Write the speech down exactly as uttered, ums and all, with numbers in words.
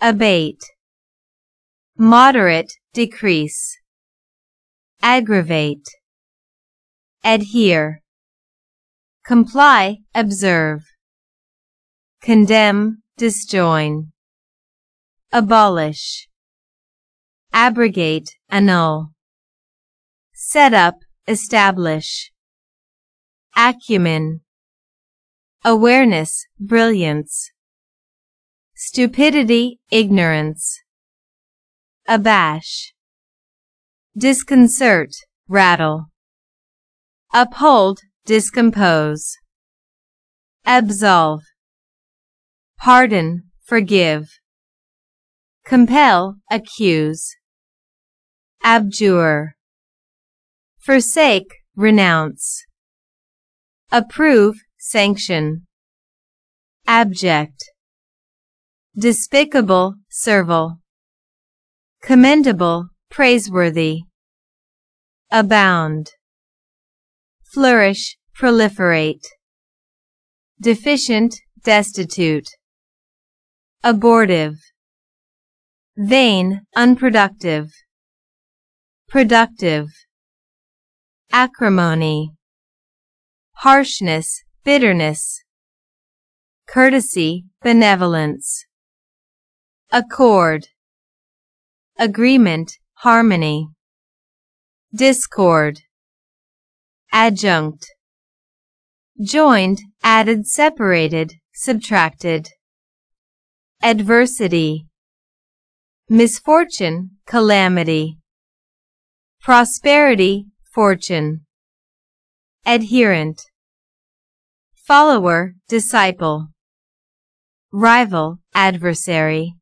abate, moderate, decrease, aggravate, adhere, comply, observe, condemn, disjoin, abolish, abrogate, annul, set up, establish, acumen, awareness, brilliance, stupidity, ignorance, abash, disconcert, rattle, uphold, discompose, absolve, pardon, forgive, compel, accuse, abjure, forsake, renounce, approve, sanction, abject, despicable, servile, commendable, praiseworthy, abound, flourish, proliferate, deficient, destitute, abortive, vain, unproductive, productive, acrimony, harshness, bitterness, courtesy, benevolence, accord, agreement, harmony, discord, adjunct, joined, added, separated, subtracted, adversity, misfortune, calamity, prosperity, fortune, adherent, follower, disciple, rival, adversary,